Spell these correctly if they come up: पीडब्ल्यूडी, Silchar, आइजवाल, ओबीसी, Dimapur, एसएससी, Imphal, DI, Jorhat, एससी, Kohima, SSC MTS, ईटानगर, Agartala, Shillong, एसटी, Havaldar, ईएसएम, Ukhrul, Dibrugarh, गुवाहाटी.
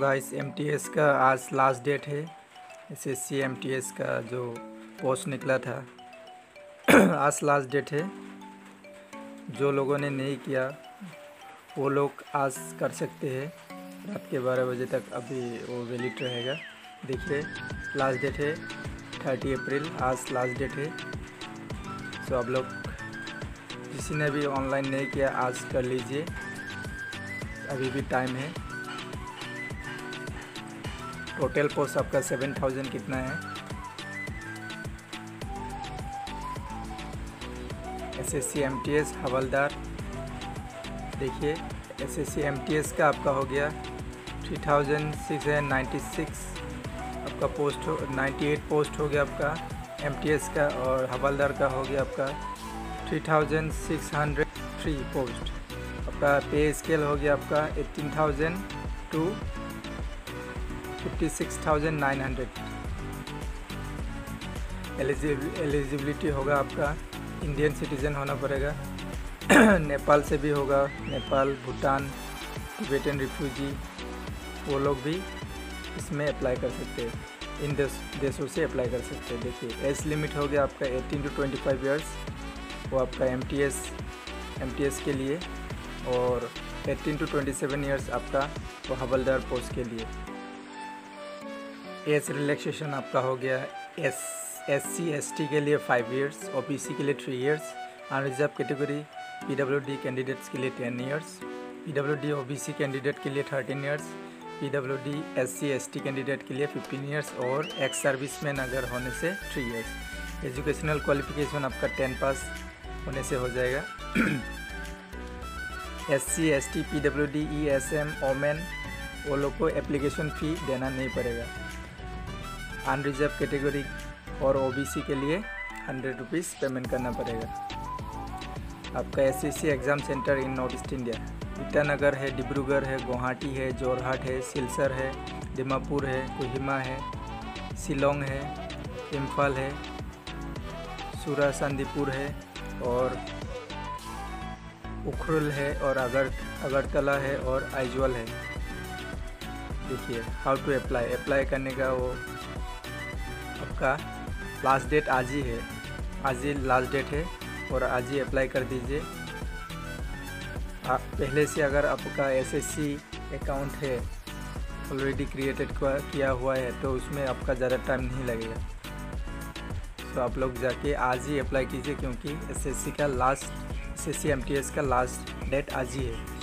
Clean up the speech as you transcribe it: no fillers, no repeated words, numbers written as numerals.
Guys MTS का आज last date है। एसएससी एमटीएस का जो पोस्ट निकला था आज लास्ट डेट है। जो लोगों ने नहीं किया वो लोग आज कर सकते हैं, रात के 12 बजे तक अभी वो वैलिड रहेगा। देखिए लास्ट डेट है 30 अप्रैल, आज लास्ट डेट है। सो आप लोग किसी ने भी ऑनलाइन नहीं किया आज कर लीजिए, अभी भी टाइम है। टोटल पोस्ट आपका 7000 कितना है। एसएससी एमटीएस हवलदार, देखिए एसएससी एमटीएस का आपका हो गया 3696 आपका पोस्ट हो, 98 पोस्ट हो गया आपका एमटीएस का, और हवलदार का हो गया आपका 3603 पोस्ट। आपका पे स्केल हो गया आपका 18000 टू 56,900। एलिजिबिलिटी होगा आपका इंडियन सिटीजन होना पड़ेगा। नेपाल से भी होगा, नेपाल, भूटान, टिबेटन रिफ्यूजी, वो लोग भी इसमें अप्लाई कर सकते हैं, इन देशों से अप्लाई कर सकते हैं। देखिए एज लिमिट हो गया आपका 18 to 25 ईयर्स, वो आपका एमटीएस के लिए, और 18 to 27 ईयर्स आपका वो हवलदार पोस्ट के लिए। एज रिलैक्सेशन आपका हो गया एससी एसटी के लिए 5 ईयर्स, ओबीसी के लिए 3 years, unreserved category पीडब्ल्यूडी candidates के लिए 10 ईयर्स, पीडब्ल्यूडी ओबीसी कैंडिडेट के लिए 13 years, पीडब्ल्यूडी एससी एसटी candidate के लिए 15 ईयर्स, और एक्स सर्विसमैन अगर होने से 3 ईयर्स। एजुकेशनल क्वालिफिकेशन आपका 10 पास होने से हो जाएगा। एससी एसटी पीडब्ल्यूडी ईएसएम women वो लोग को एप्लीकेशन फ़ी देना नहीं पड़ेगा। अनरिजर्व कैटेगरी और ओबीसी के लिए 100 रुपीज़ पेमेंट करना पड़ेगा। आपका एसएससी exam centre in north east India ईटानगर है, डिब्रूगढ़ है, गुवाहाटी है, जोरहाट है, सिलसर है, दिमापुर है, कोहिमा है, शिलोंग है, इम्फाल है, सूरी चांदीपुर है, और उखरुल है, और अगरतला है, और आइजवाल है। देखिए हाउ टू अप्लाई करने का वो आपका लास्ट डेट आज ही है, आज ही लास्ट डेट है, और आज ही अप्लाई कर दीजिए। आप पहले से अगर आपका एसएससी अकाउंट है ऑलरेडी क्रिएटेड किया हुआ है तो उसमें आपका ज़्यादा टाइम नहीं लगेगा। तो आप लोग जाके आज ही अप्लाई कीजिए, क्योंकि एसएससी एमटीएस का लास्ट डेट आज ही है।